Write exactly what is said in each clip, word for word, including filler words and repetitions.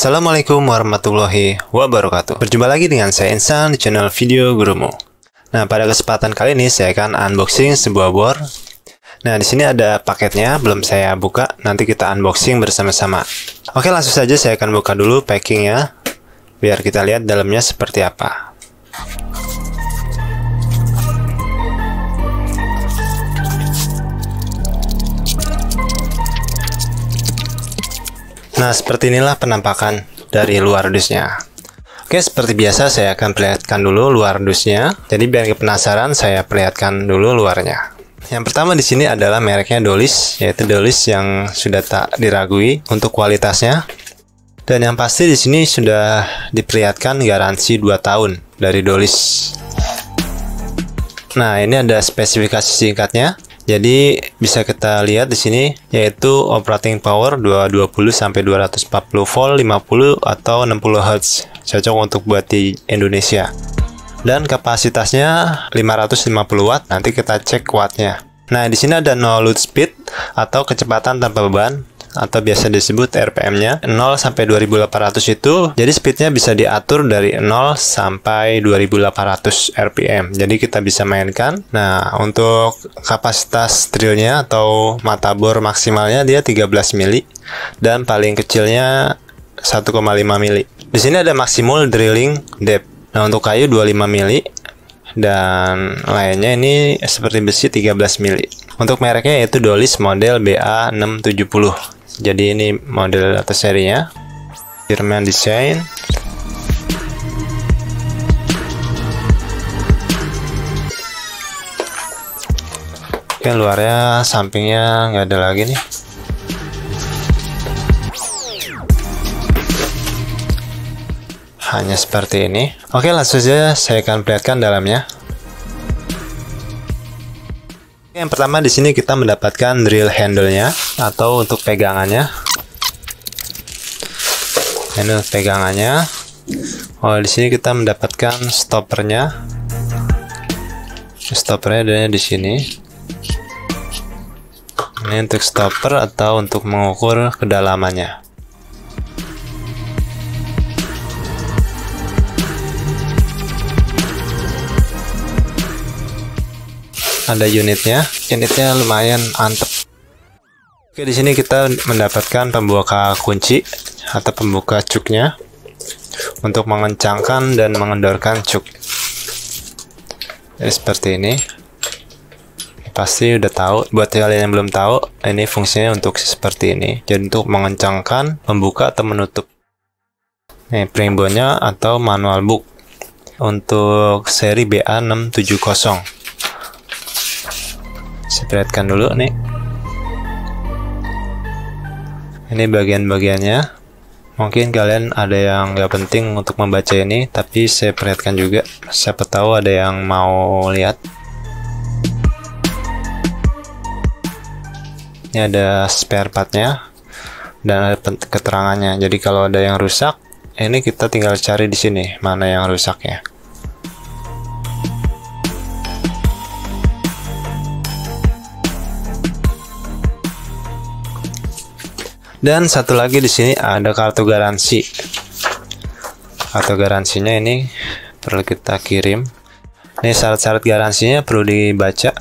Assalamualaikum warahmatullahi wabarakatuh. Berjumpa lagi dengan saya Insan di channel Video Gurumu. Nah, pada kesempatan kali ini saya akan unboxing sebuah board. Nah, di sini ada paketnya, belum saya buka. Nanti kita unboxing bersama-sama. Oke, langsung saja saya akan buka dulu packingnya, biar kita lihat dalamnya seperti apa. Nah, seperti inilah penampakan dari luar dusnya. Oke, seperti biasa saya akan perlihatkan dulu luar dusnya. Jadi biar penasaran, saya perlihatkan dulu luarnya. Yang pertama di sini adalah mereknya Doliz, yaitu Doliz yang sudah tak diragui untuk kualitasnya. Dan yang pasti di sini sudah diperlihatkan garansi dua tahun dari Doliz. Nah, ini ada spesifikasi singkatnya. Jadi bisa kita lihat di sini, yaitu operating power dua ratus dua puluh sampai dua ratus empat puluh volt, lima puluh atau enam puluh hertz, cocok untuk buat di Indonesia. Dan kapasitasnya lima ratus lima puluh watt, nanti kita cek wattnya. Nah, di sini ada no load speed atau kecepatan tanpa beban, atau biasa disebut R P M-nya nol sampai dua ribu delapan ratus itu. Jadi speednya bisa diatur dari nol sampai dua ribu delapan ratus R P M. Jadi kita bisa mainkan. Nah, untuk kapasitas drillnya atau mata bor maksimalnya dia tiga belas mili dan paling kecilnya satu koma lima mili. Di sini ada maksimal drilling depth. Nah, untuk kayu dua puluh lima mili dan lainnya ini seperti besi tiga belas mili. Untuk mereknya yaitu Doliz model B A enam tujuh nol. Jadi ini model atau serinya. German design. Oke, luarnya, sampingnya nggak ada lagi nih. Hanya seperti ini. Oke, langsung saja saya akan perlihatkan dalamnya. Yang pertama di sini kita mendapatkan drill handle-nya atau untuk pegangannya. Handle pegangannya. Oh, di sini kita mendapatkan stoppernya. Stoppernya adanya di sini. Ini untuk stopper atau untuk mengukur kedalamannya. Ada unitnya, unitnya lumayan antep. Oke, di sini kita mendapatkan pembuka kunci atau pembuka cuknya untuk mengencangkan dan mengendorkan cuk. Jadi seperti ini. Pasti udah tahu. Buat kalian yang belum tahu, ini fungsinya untuk seperti ini. Jadi untuk mengencangkan, membuka atau menutup. Nih springboardnya atau manual book untuk seri B A enam tujuh nol. Saya perlihatkan dulu nih. Ini bagian-bagiannya. Mungkin kalian ada yang nggak penting untuk membaca ini, tapi saya perlihatkan juga. Siapa tahu ada yang mau lihat. Ini ada spare part-nya dan ada keterangannya. Jadi kalau ada yang rusak, ini kita tinggal cari di sini mana yang rusaknya. Dan satu lagi di sini ada kartu garansi. Kartu garansinya ini perlu kita kirim. Ini syarat-syarat garansinya perlu dibaca,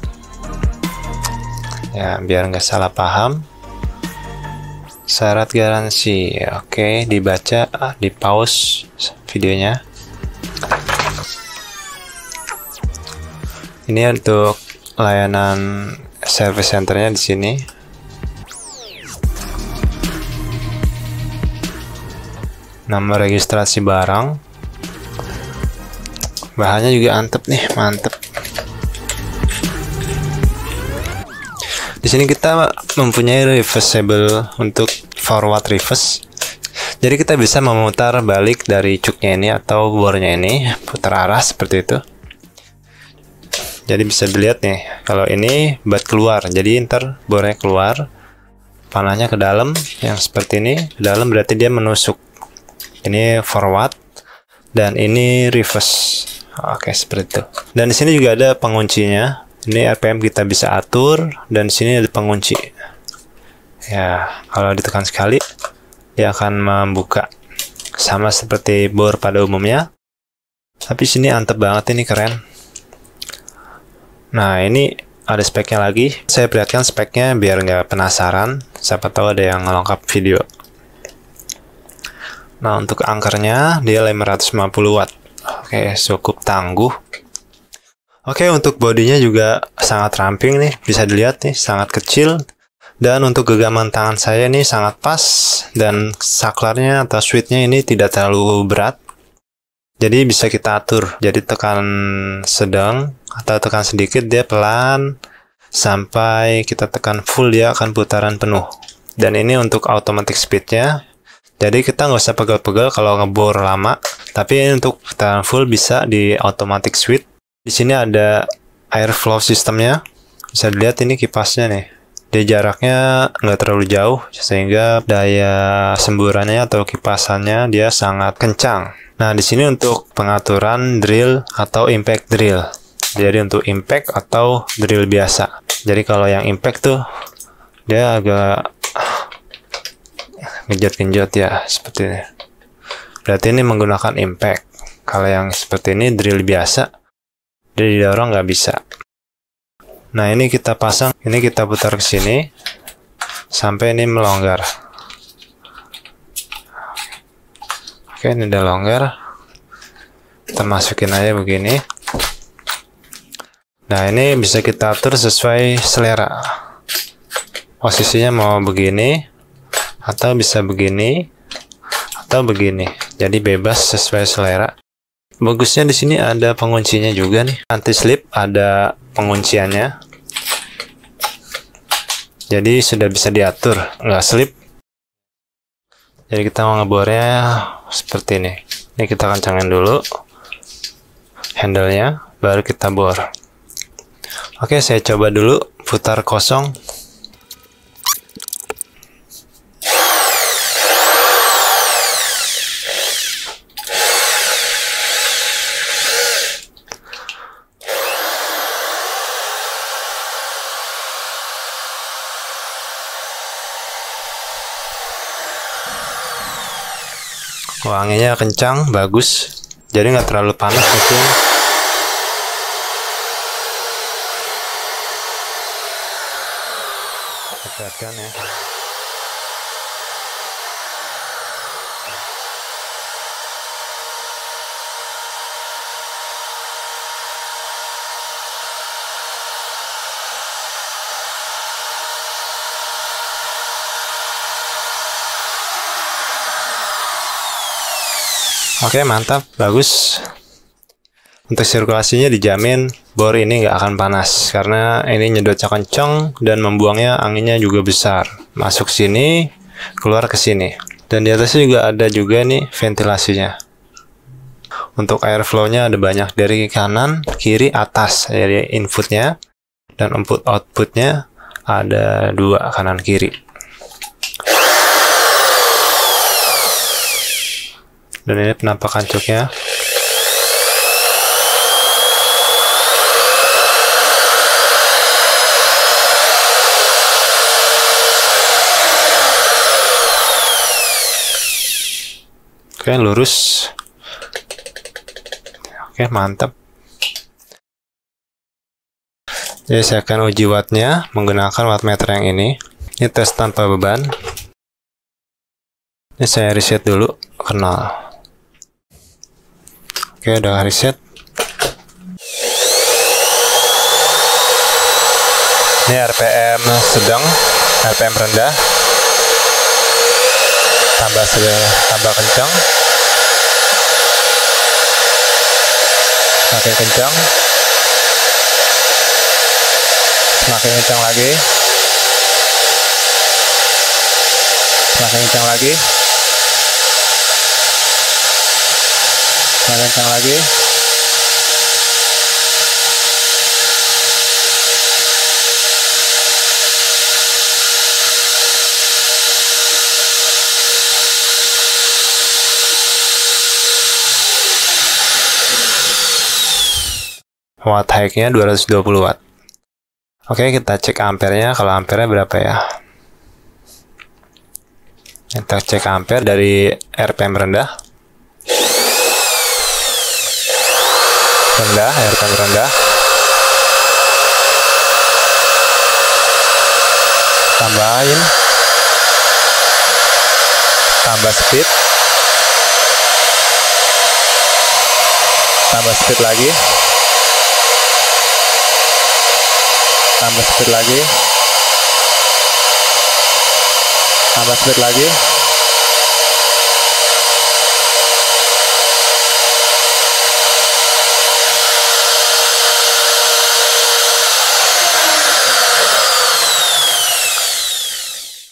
ya, biar nggak salah paham. Syarat garansi, oke, dibaca, di pause videonya. Ini untuk layanan service centernya di sini. Nomor registrasi barang. Bahannya juga antep nih, mantep. Di sini kita mempunyai reversible untuk forward reverse. Jadi kita bisa memutar balik dari cuknya ini atau bornya ini, putar arah seperti itu. Jadi bisa dilihat nih, kalau ini buat keluar, jadi ntar bornya keluar, panahnya ke dalam, yang seperti ini ke dalam berarti dia menusuk. Ini forward dan ini reverse. Oke, seperti itu. Dan di sini juga ada penguncinya. Ini R P M kita bisa atur dan di sini ada pengunci. Ya, kalau ditekan sekali dia akan membuka. sama seperti bor pada umumnya, tapi sini antep banget, ini keren. Nah, ini ada speknya lagi, saya perlihatkan speknya biar nggak penasaran, siapa tahu ada yang ngelengkap video. Nah, untuk angkernya dia lima ratus lima puluh watt, oke, cukup tangguh. Oke, untuk bodinya juga sangat ramping nih, bisa dilihat nih, sangat kecil. Dan untuk genggaman tangan saya ini sangat pas, dan saklarnya atau switchnya ini tidak terlalu berat. Jadi bisa kita atur, jadi tekan sedang atau tekan sedikit dia pelan, sampai kita tekan full dia akan putaran penuh. Dan ini untuk automatic speednya, jadi kita nggak usah pegel-pegel kalau ngebor lama. Tapi ini untuk putaran full bisa di automatic switch. Di sini ada airflow sistemnya, bisa dilihat ini kipasnya nih. Dia jaraknya nggak terlalu jauh, sehingga daya semburannya atau kipasannya dia sangat kencang. Nah, di sini untuk pengaturan drill atau impact drill. Jadi untuk impact atau drill biasa. Jadi kalau yang impact tuh, dia agak genjot-genjot ya, seperti ini. Berarti ini menggunakan impact. Kalau yang seperti ini drill biasa, dia didorong nggak bisa. Nah, ini kita pasang, ini kita putar ke sini sampai ini melonggar. Oke, ini udah longgar. Kita masukin aja begini. Nah, ini bisa kita atur sesuai selera. Posisinya mau begini, atau bisa begini, atau begini. Jadi bebas sesuai selera. Bagusnya di sini ada penguncinya juga nih. Anti slip ada pengunciannya. Jadi sudah bisa diatur, nggak slip. Jadi kita mau ngebornya seperti ini. Ini kita kencangin dulu handle-nya, baru kita bor. Oke, saya coba dulu putar kosong. Wanginya kencang, bagus. Jadi nggak terlalu panas mungkin. Perhatikan ya. Oke, mantap, bagus. Untuk sirkulasinya dijamin bor ini nggak akan panas, karena ini nyedotnya kencang dan membuangnya anginnya juga besar. Masuk sini, keluar ke sini. Dan di atasnya juga ada juga nih ventilasinya. Untuk airflow-nya ada banyak, dari kanan, kiri, atas. Jadi inputnya dan input outputnya ada dua, kanan kiri. Dan ini penampakan cuknya. Oke, lurus. Oke, mantap. Jadi saya akan uji wattnya menggunakan wattmeter yang ini. Ini tes tanpa beban. Ini saya reset dulu ke nol. Oke, udah reset. Ini R P M sedang, R P M rendah. Tambah sedang, tambah kencang. Semakin kencang. Semakin kencang lagi. Semakin kencang lagi. Kencang lagi, watt high-nya dua ratus dua puluh watt. Oke, kita cek ampernya. Kalau ampernya berapa ya? Kita cek ampere dari R P M rendah. rendah, air kami rendah. Tambahin, tambah speed, tambah speed lagi, tambah speed lagi, tambah speed lagi.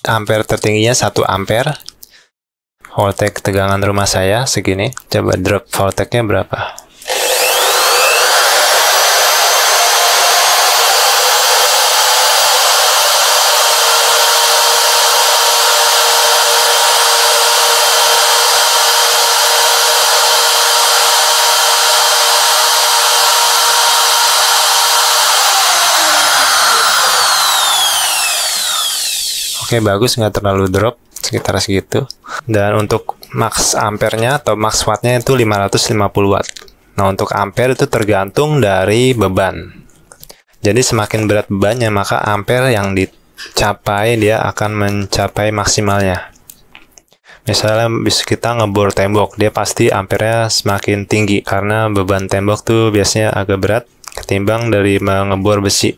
Ampere tertingginya satu ampere. Voltage tegangan rumah saya segini. Coba drop voltage-nya berapa? Oke, bagus, nggak terlalu drop, sekitar segitu. Dan untuk max ampernya atau max wattnya itu lima ratus lima puluh watt. Nah, untuk ampere itu tergantung dari beban. Jadi semakin berat bebannya, maka ampere yang dicapai dia akan mencapai maksimalnya. Misalnya bisa kita ngebor tembok, dia pasti ampernya semakin tinggi karena beban tembok tuh biasanya agak berat ketimbang dari mengebor besi.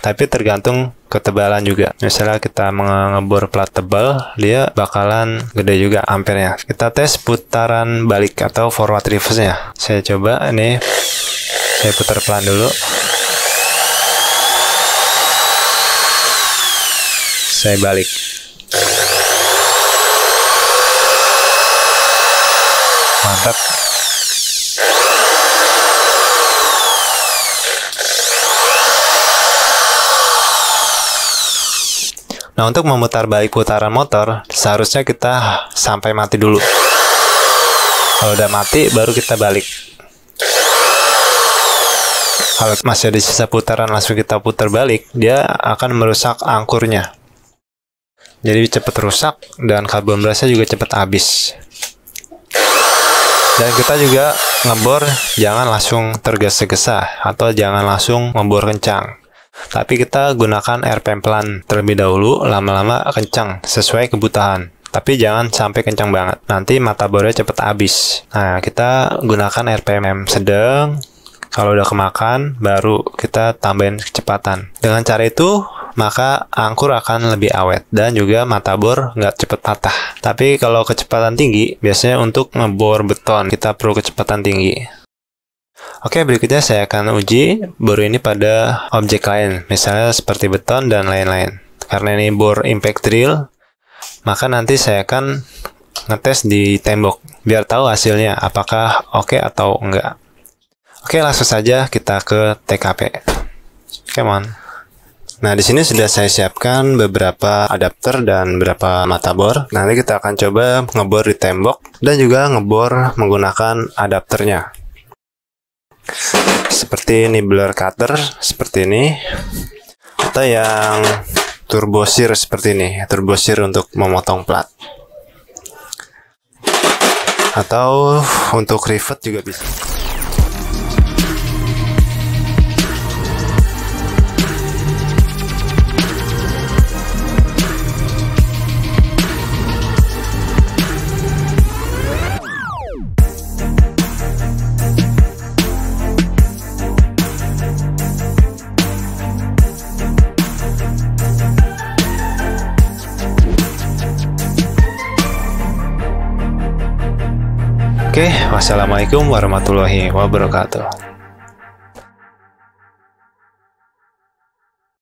Tapi tergantung ketebalan juga. Misalnya kita mengebor plat tebal, dia bakalan gede juga ampernya. Kita tes putaran balik atau forward reverse-nya. Saya coba ini, saya putar pelan dulu. Saya balik. Mantap. Nah, untuk memutar balik putaran motor, seharusnya kita sampai mati dulu. Kalau udah mati, baru kita balik. Kalau masih ada sisa putaran, langsung kita putar balik, dia akan merusak angkurnya. Jadi cepat rusak, dan karbon brushnya juga cepat habis. Dan kita juga ngebor, jangan langsung tergesa-gesa, atau jangan langsung ngebor kencang. Tapi kita gunakan R P M pelan terlebih dahulu, lama-lama kencang sesuai kebutuhan. Tapi jangan sampai kencang banget, nanti mata bornya cepet habis. Nah, kita gunakan R P M sedang. Kalau udah kemakan, baru kita tambahin kecepatan. Dengan cara itu, maka angkur akan lebih awet dan juga mata bor nggak cepet patah. Tapi kalau kecepatan tinggi, biasanya untuk ngebor beton kita perlu kecepatan tinggi. Oke, berikutnya saya akan uji bor ini pada objek lain, misalnya seperti beton dan lain-lain. Karena ini bor impact drill, maka nanti saya akan ngetes di tembok, biar tahu hasilnya apakah oke atau enggak. Oke, langsung saja kita ke T K P. Come on. Nah, di sini sudah saya siapkan beberapa adapter dan beberapa mata bor. Nanti kita akan coba ngebor di tembok dan juga ngebor menggunakan adapternya. Seperti nibbler cutter seperti ini, atau yang turbo shear seperti ini, turbo shear untuk memotong plat, atau untuk rivet juga bisa. Oke, wassalamualaikum warahmatullahi wabarakatuh.